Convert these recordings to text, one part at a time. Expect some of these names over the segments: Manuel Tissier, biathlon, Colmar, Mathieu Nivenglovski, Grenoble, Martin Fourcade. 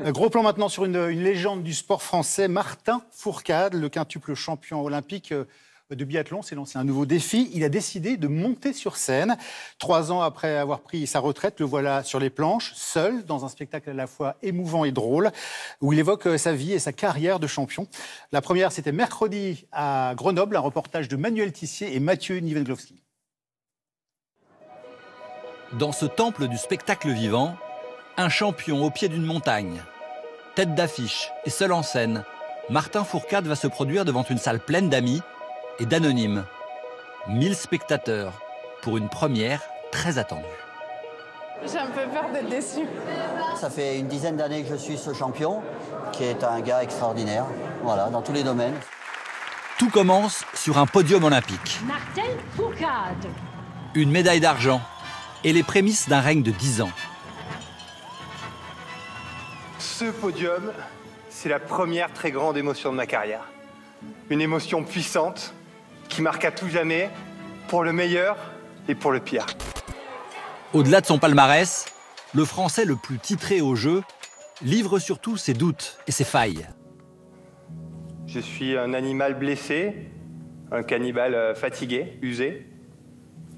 Gros plan maintenant sur une légende du sport français, Martin Fourcade, le quintuple champion olympique de biathlon, s'est lancé un nouveau défi. Il a décidé de monter sur scène. 3 ans après avoir pris sa retraite, le voilà sur les planches, seul, dans un spectacle à la fois émouvant et drôle, où il évoque sa vie et sa carrière de champion. La première, c'était mercredi à Grenoble, un reportage de Manuel Tissier et Mathieu Nivenglovski. Dans ce temple du spectacle vivant, un champion au pied d'une montagne. Tête d'affiche et seul en scène, Martin Fourcade va se produire devant une salle pleine d'amis et d'anonymes. 1000 spectateurs pour une première très attendue. J'ai un peu peur d'être déçu. Ça fait une dizaine d'années que je suis ce champion, qui est un gars extraordinaire, voilà, dans tous les domaines. Tout commence sur un podium olympique. Martin Fourcade. Une médaille d'argent et les prémices d'un règne de 10 ans. Ce podium, c'est la première très grande émotion de ma carrière. Une émotion puissante qui marque à tout jamais, pour le meilleur et pour le pire. Au-delà de son palmarès, le Français le plus titré au jeu livre surtout ses doutes et ses failles. Je suis un animal blessé, un cannibale fatigué, usé.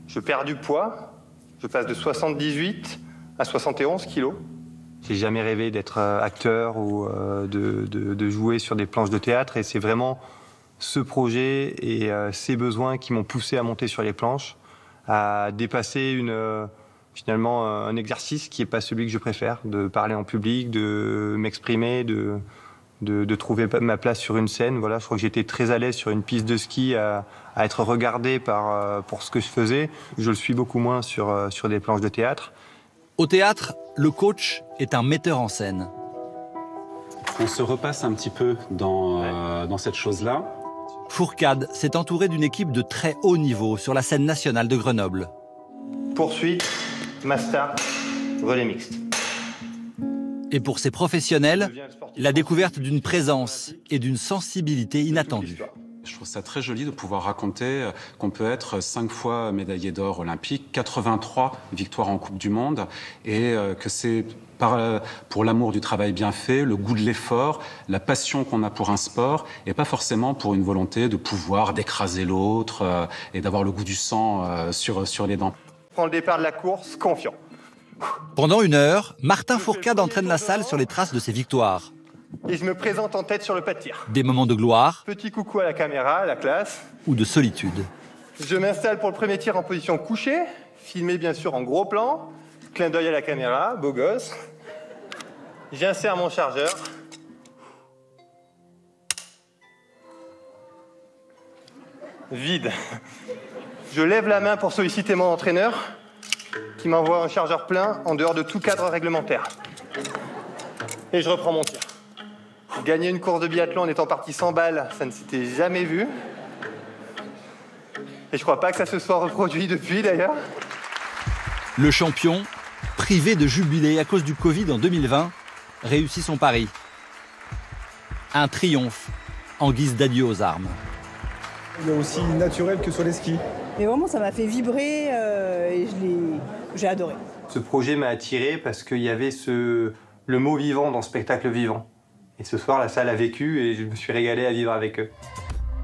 Je perds du poids, je passe de 78 à 71 kilos. J'ai jamais rêvé d'être acteur ou de jouer sur des planches de théâtre. Et c'est vraiment ce projet et ces besoins qui m'ont poussé à monter sur les planches, à dépasser finalement un exercice qui n'est pas celui que je préfère, de parler en public, de m'exprimer, de trouver ma place sur une scène. Voilà, je crois que j'étais très à l'aise sur une piste de ski à être regardé pour ce que je faisais. Je le suis beaucoup moins sur des planches de théâtre. Au théâtre, le coach est un metteur en scène. On se repasse un petit peu dans cette chose-là. Fourcade s'est entouré d'une équipe de très haut niveau sur la scène nationale de Grenoble. Poursuite, master, relais mixte. Et pour ces professionnels, la découverte d'une présence et d'une sensibilité inattendue. Je trouve ça très joli de pouvoir raconter qu'on peut être 5 fois médaillé d'or olympique, 83 victoires en Coupe du Monde, et que c'est pour l'amour du travail bien fait, le goût de l'effort, la passion qu'on a pour un sport, et pas forcément pour une volonté de pouvoir d'écraser l'autre et d'avoir le goût du sang sur les dents. Prends le départ de la course, confiant. Pendant 1 heure, Martin Fourcade entraîne la salle sur les traces de ses victoires. Et je me présente en tête sur le pas de tir. Des moments de gloire. Petit coucou à la caméra, à la classe. Ou de solitude. Je m'installe pour le premier tir en position couchée, filmé bien sûr en gros plan. Clin d'œil à la caméra, beau gosse. J'insère mon chargeur. Vide. Je lève la main pour solliciter mon entraîneur, qui m'envoie un chargeur plein en dehors de tout cadre réglementaire. Et je reprends mon tir. Gagner une course de biathlon en étant parti 100 balles, ça ne s'était jamais vu. Et je crois pas que ça se soit reproduit depuis, d'ailleurs. Le champion, privé de jubilé à cause du Covid en 2020, réussit son pari. Un triomphe en guise d'adieu aux armes. Il est aussi naturel que sur les skis. Mais vraiment, ça m'a fait vibrer et j'ai adoré. Ce projet m'a attiré parce qu'il y avait le mot vivant dans spectacle vivant. Et ce soir, la salle a vécu et je me suis régalé à vivre avec eux.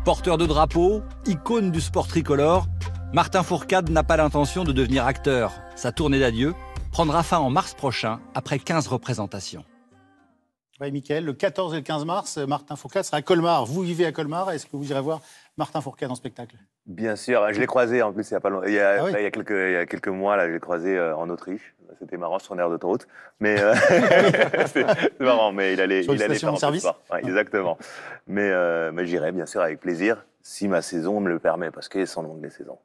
Porteur de drapeau, icône du sport tricolore, Martin Fourcade n'a pas l'intention de devenir acteur. Sa tournée d'adieu prendra fin en mars prochain, après 15 représentations. Oui, Mickaël, le 14 et le 15 mars, Martin Fourcade sera à Colmar. Vous vivez à Colmar, est-ce que vous irez voir Martin Fourcade en spectacle? Bien sûr, je l'ai croisé en plus il y a pas longtemps. Il y a quelques mois, là, je l'ai croisé en Autriche. C'était marrant sur une aire d'autoroute, mais c'est marrant. Mais il allait faire un peu de sport. Ouais, exactement. Mais j'irai bien sûr avec plaisir si ma saison me le permet, parce qu'elles sont longues les saisons.